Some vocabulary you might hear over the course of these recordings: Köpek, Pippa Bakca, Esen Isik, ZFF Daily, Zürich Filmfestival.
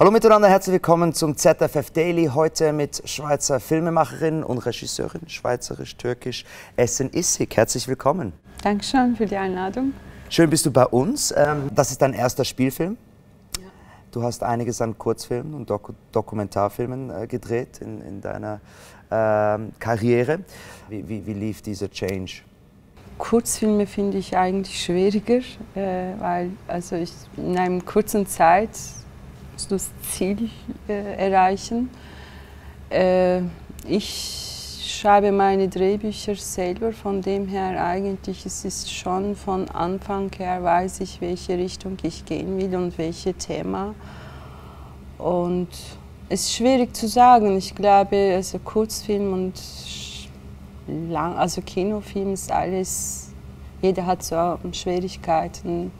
Hallo miteinander, herzlich willkommen zum ZFF Daily. Heute mit Schweizer Filmemacherin und Regisseurin, schweizerisch-türkisch, Esen Isik. Herzlich willkommen. Dankeschön für die Einladung. Schön bist du bei uns. Das ist dein erster Spielfilm. Ja. Du hast einiges an Kurzfilmen und Dokumentarfilmen gedreht in deiner Karriere. Wie lief dieser Change? Kurzfilme finde ich eigentlich schwieriger, weil also ich in einer kurzen Zeit das Ziel erreichen. Ich schreibe meine Drehbücher selber, von dem her eigentlich ist es schon von Anfang her, weiß ich, welche Richtung ich gehen will und welche Thema. Und es ist schwierig zu sagen. Ich glaube, also Kurzfilm und also Kinofilm ist alles, jeder hat so Schwierigkeiten.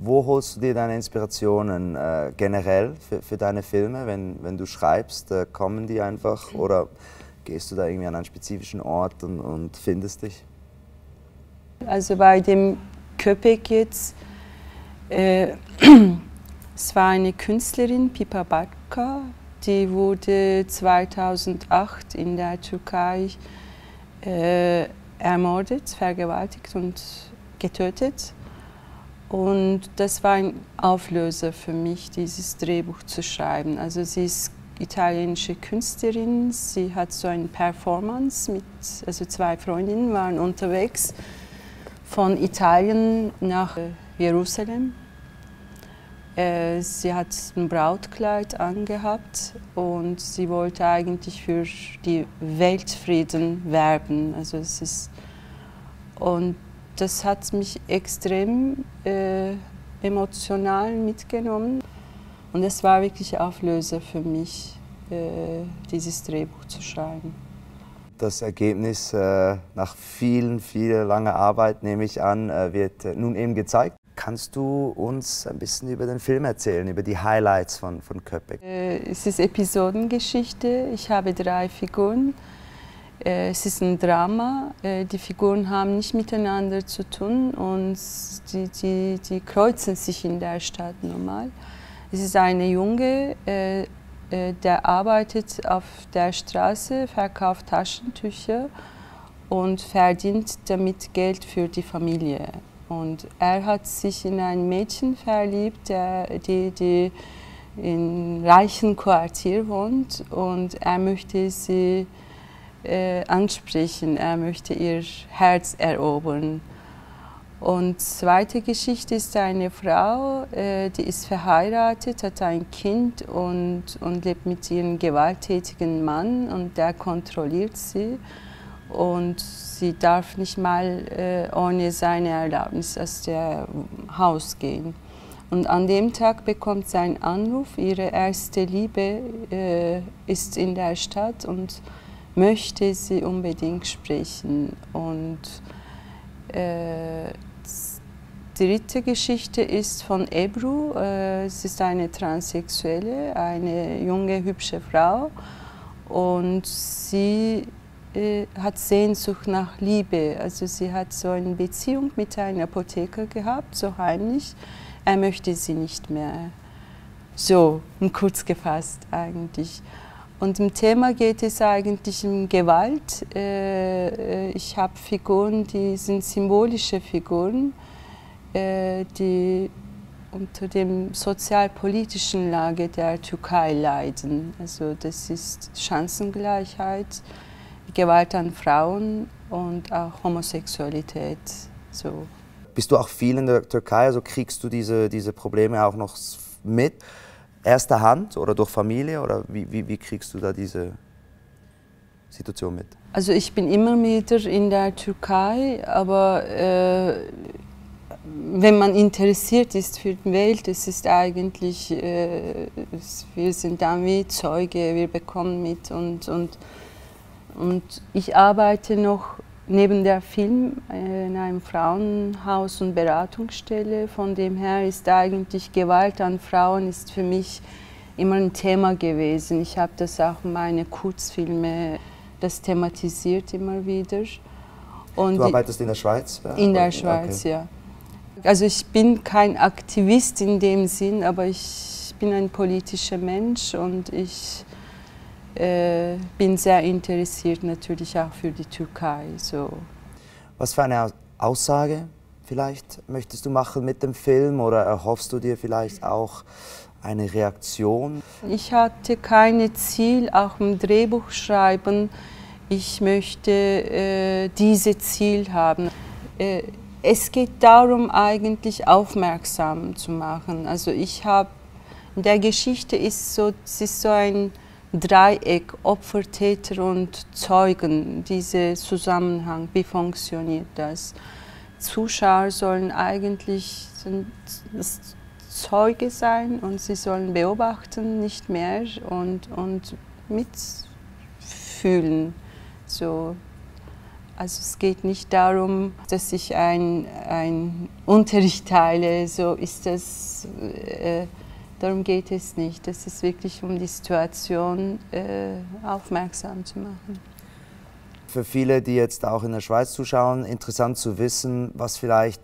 Wo holst du dir deine Inspirationen generell für deine Filme? Wenn du schreibst, kommen die einfach oder gehst du da irgendwie an einen spezifischen Ort und findest dich? Also bei dem Köpek jetzt, es war eine Künstlerin, Pippa Bakca, die wurde 2008 in der Türkei ermordet, vergewaltigt und getötet. Und das war ein Auflöser für mich, dieses Drehbuch zu schreiben. Also sie ist italienische Künstlerin, sie hat so eine Performance mit, also zwei Freundinnen waren unterwegs von Italien nach Jerusalem. Sie hat ein Brautkleid angehabt und sie wollte eigentlich für die Weltfrieden werben. Also es ist, und das hat mich extrem emotional mitgenommen und es war wirklich Auflöser für mich, dieses Drehbuch zu schreiben. Das Ergebnis nach vielen langer Arbeit, nehme ich an, wird nun eben gezeigt. Kannst du uns ein bisschen über den Film erzählen, über die Highlights von Köpek? Es ist Episodengeschichte, ich habe 3 Figuren. Es ist ein Drama, die Figuren haben nicht miteinander zu tun und die kreuzen sich in der Stadt normal. Es ist eine Junge, der arbeitet auf der Straße, verkauft Taschentücher und verdient damit Geld für die Familie. Und er hat sich in ein Mädchen verliebt, die in einem reichen Quartier wohnt und er möchte sie ansprechen, er möchte ihr Herz erobern. Und zweite Geschichte ist eine Frau, die ist verheiratet, hat ein Kind und lebt mit ihrem gewalttätigen Mann und der kontrolliert sie und sie darf nicht mal ohne seine Erlaubnis aus dem Haus gehen. Und an dem Tag bekommt sie einen Anruf, ihre erste Liebe ist in der Stadt und möchte sie unbedingt sprechen. Und die dritte Geschichte ist von Ebru. Es ist eine Transsexuelle, eine junge, hübsche Frau. Und sie hat Sehnsucht nach Liebe. Also sie hat so eine Beziehung mit einem Apotheker gehabt, so heimlich. Er möchte sie nicht mehr. So, kurz gefasst eigentlich. Und im Thema geht es eigentlich um Gewalt. Ich habe Figuren, die sind symbolische Figuren, die unter dem sozialpolitischen Lage der Türkei leiden. Also das ist Chancengleichheit, Gewalt an Frauen und auch Homosexualität. So. Bist du auch viel in der Türkei, also kriegst du diese Probleme auch noch mit? Erster Hand oder durch Familie oder wie kriegst du da diese Situation mit? Also ich bin immer wieder in der Türkei, aber wenn man interessiert ist für die Welt, es ist eigentlich, wir sind dann wie Zeuge, wir bekommen mit und ich arbeite noch neben der Film in einem Frauenhaus und Beratungsstelle, von dem her ist eigentlich Gewalt an Frauen ist für mich immer ein Thema gewesen. Ich habe das auch in meinen Kurzfilmen, das thematisiert immer wieder. Und du arbeitest in der Schweiz? Ja? In der Schweiz, okay. Ja. Also ich bin kein Aktivist in dem Sinn, aber ich bin ein politischer Mensch und ich bin sehr interessiert natürlich auch für die Türkei. So. Was für eine Aussage vielleicht möchtest du machen mit dem Film oder erhoffst du dir vielleicht auch eine Reaktion? Ich hatte kein Ziel, auch im Drehbuch schreiben. Ich möchte dieses Ziel haben. Es geht darum, eigentlich aufmerksam zu machen. Also ich habe, in der Geschichte ist so, es ist so ein Dreieck, Opfer, Täter und Zeugen, dieser Zusammenhang, wie funktioniert das? Zuschauer sollen eigentlich Zeuge sein und sie sollen beobachten, nicht mehr und mitfühlen. So. Also es geht nicht darum, dass ich ein Unterricht teile, so ist das, darum geht es nicht. Es ist wirklich um die Situation aufmerksam zu machen. Für viele, die jetzt auch in der Schweiz zuschauen, interessant zu wissen, was vielleicht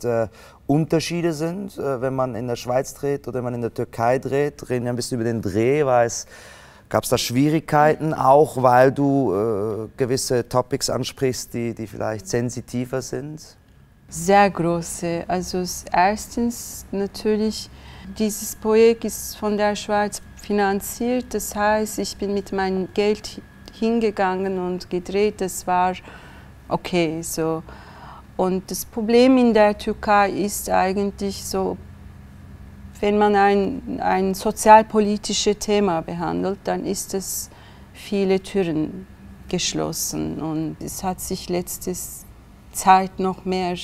Unterschiede sind, wenn man in der Schweiz dreht oder wenn man in der Türkei dreht. Reden wir ein bisschen über den Dreh, weil es gab es da Schwierigkeiten, auch weil du gewisse Topics ansprichst, die vielleicht sensitiver sind? Sehr große. Also erstens natürlich, dieses Projekt ist von der Schweiz finanziert, das heißt, ich bin mit meinem Geld hingegangen und gedreht, das war okay so. Und das Problem in der Türkei ist eigentlich so, wenn man ein sozialpolitisches Thema behandelt, dann ist es viele Türen geschlossen und es hat sich letzte Zeit noch mehr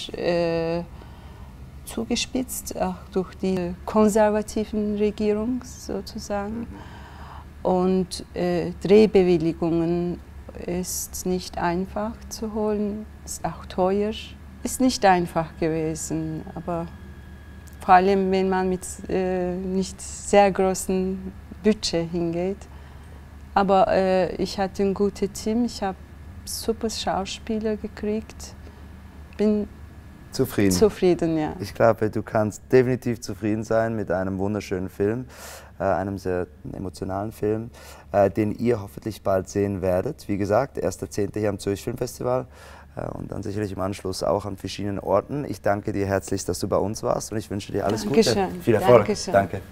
zugespitzt, auch durch die konservativen Regierung sozusagen. Und Drehbewilligungen ist nicht einfach zu holen, ist auch teuer. Ist nicht einfach gewesen, aber vor allem wenn man mit nicht sehr großen Budget hingeht. Aber ich hatte ein gutes Team, ich habe super Schauspieler gekriegt, bin zufrieden. Zufrieden, ja. Ich glaube, du kannst definitiv zufrieden sein mit einem wunderschönen Film, einem sehr emotionalen Film, den ihr hoffentlich bald sehen werdet. Wie gesagt, 1.10. hier am Zürich Filmfestival und dann sicherlich im Anschluss auch an verschiedenen Orten. Ich danke dir herzlich, dass du bei uns warst und ich wünsche dir alles Gute. Dankeschön. Viel Erfolg. Dankeschön. Danke.